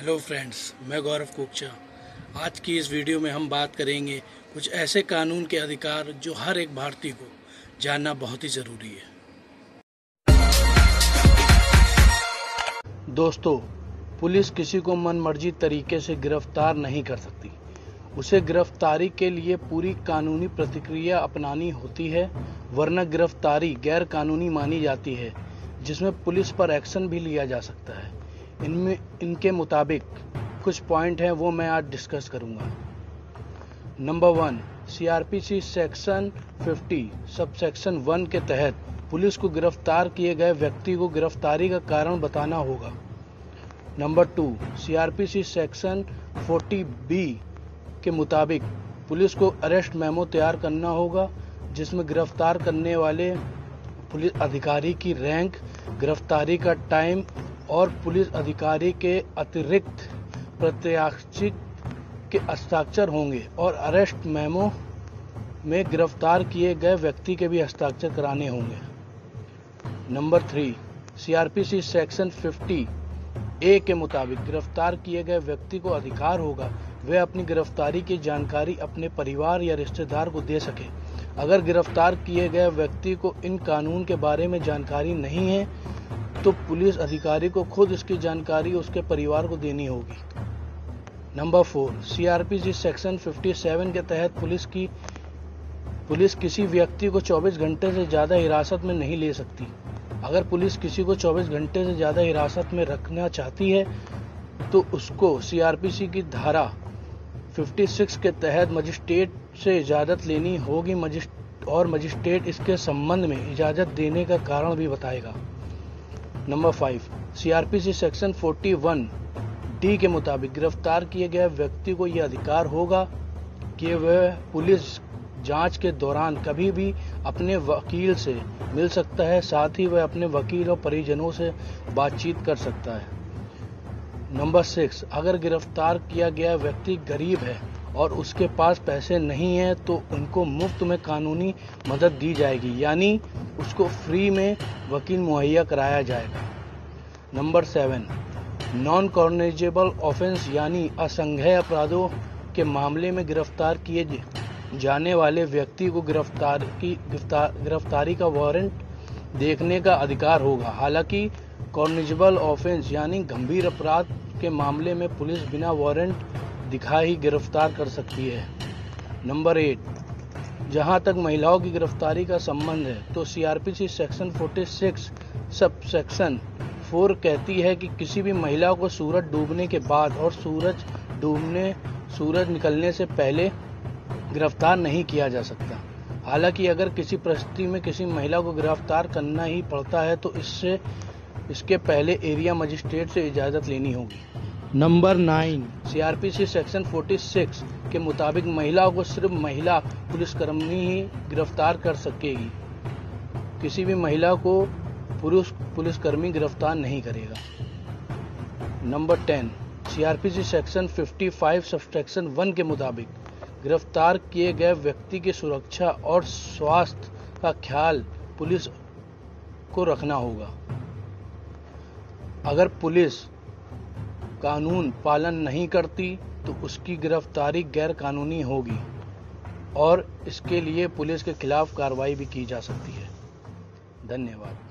Hello friends, मैं गौरव कुक्शा। आज की इस वीडियो में हम बात करेंगे कुछ ऐसे कानून के अधिकार जो हर एक भारतीय को जानना बहुत ही ज़रूरी है। दोस्तों, पुलिस किसी को मनमर्जी तरीके से गिरफ्तार नहीं कर सकती। उसे गिरफ्तारी के लिए पूरी कानूनी प्रक्रिया अपनानी होती है, वरना गिरफ्तारी गैर कानूनी मानी जाती है, जिसमें पुलिस पर एक्शन भी लिया जा सकता है। इनके मुताबिक कुछ पॉइंट हैं, वो मैं आज डिस्कस करूंगा। Number 1, CRPC section 50 sub section 1 के तहत पुलिस को गिरफ्तार किए गए व्यक्ति को गिरफ्तारी का कारण बताना होगा। नंबर 2, CRPC सेक्शन 40B के मुताबिक पुलिस को अरेस्ट मेमो तैयार करना होगा, जिसमें गिरफ्तार करने वाले पुलिस अधिकारी की रैंक, गिरफ्तारी का टाइम और पुलिस अधिकारी के अतिरिक्त प्रत्याशित के हस्ताक्षर होंगे, और अरेस्ट मेमो में गिरफ्तार किए गए व्यक्ति के भी हस्ताक्षर कराने होंगे। नंबर 3, CRPC सेक्शन 50A के मुताबिक गिरफ्तार किए गए व्यक्ति को अधिकार होगा वह अपनी गिरफ्तारी की जानकारी अपने परिवार या रिश्तेदार को दे सके। अगर गिरफ्तार किए गए व्यक्ति को इन कानून के बारे में जानकारी नहीं है तो पुलिस अधिकारी को खुद इसकी जानकारी उसके परिवार को देनी होगी। नंबर 4, CRPC सेक्शन 57 के तहत पुलिस किसी व्यक्ति को 24 घंटे से ज़्यादा हिरासत में नहीं ले सकती। अगर पुलिस किसी को 24 घंटे से ज़्यादा हिरासत में रखना चाहती है तो उसको CRPC की धारा 56 के तहत मजिस्ट्रेट से इजाज़त लेनी होगी, और मजिस्ट्रेट इसके संबंध में इजाज़त देने का कारण भी बताएगा। नंबर 5, CRPC सेक्शन 41D के मुताबिक गिरफ्तार किए गए व्यक्ति को यह अधिकार होगा कि वह पुलिस जांच के दौरान कभी भी अपने वकील से मिल सकता है, साथ ही वह अपने वकील और परिजनों से बातचीत कर सकता है। नंबर 6, अगर गिरफ्तार किया गया व्यक्ति गरीब है और उसके पास पैसे नहीं है तो उनको मुफ्त में कानूनी मदद दी जाएगी, यानी उसको फ्री में वकील मुहैया कराया जाएगा। नंबर 7, नॉन कॉग्निजेबल ऑफेंस यानी असंज्ञेय अपराधों के मामले में गिरफ्तार किए जाने वाले व्यक्ति को गिरफ्तारी का वारंट देखने का अधिकार होगा। हालांकि कॉग्निजेबल ऑफेंस यानी गंभीर अपराध के मामले में पुलिस बिना वारंट दिखा ही गिरफ्तार कर सकती है। नंबर 8, जहां तक महिलाओं की गिरफ्तारी का संबंध है तो CRPC सेक्शन 46 सब सेक्शन 4 कहती है कि किसी भी महिला को सूरज डूबने के बाद और सूरज निकलने से पहले गिरफ्तार नहीं किया जा सकता। हालांकि अगर किसी परिस्थिति में किसी महिला को गिरफ्तार करना ही पड़ता है तो इसके पहले एरिया मजिस्ट्रेट से इजाज़त लेनी होगी। नंबर 9, CRPC सेक्शन 46 के मुताबिक महिला को सिर्फ महिला पुलिसकर्मी ही गिरफ्तार कर सकेगी। किसी भी महिला को पुरुष पुलिसकर्मी गिरफ्तार नहीं करेगा। नंबर 10, CRPC सेक्शन 55 सबसेक्शन 1 के मुताबिक गिरफ्तार किए गए व्यक्ति की सुरक्षा और स्वास्थ्य का ख्याल पुलिस को रखना होगा। अगर पुलिस कानून पालन नहीं करती तो उसकी गिरफ्तारी गैर कानूनी होगी और इसके लिए पुलिस के खिलाफ कार्रवाई भी की जा सकती है। धन्यवाद।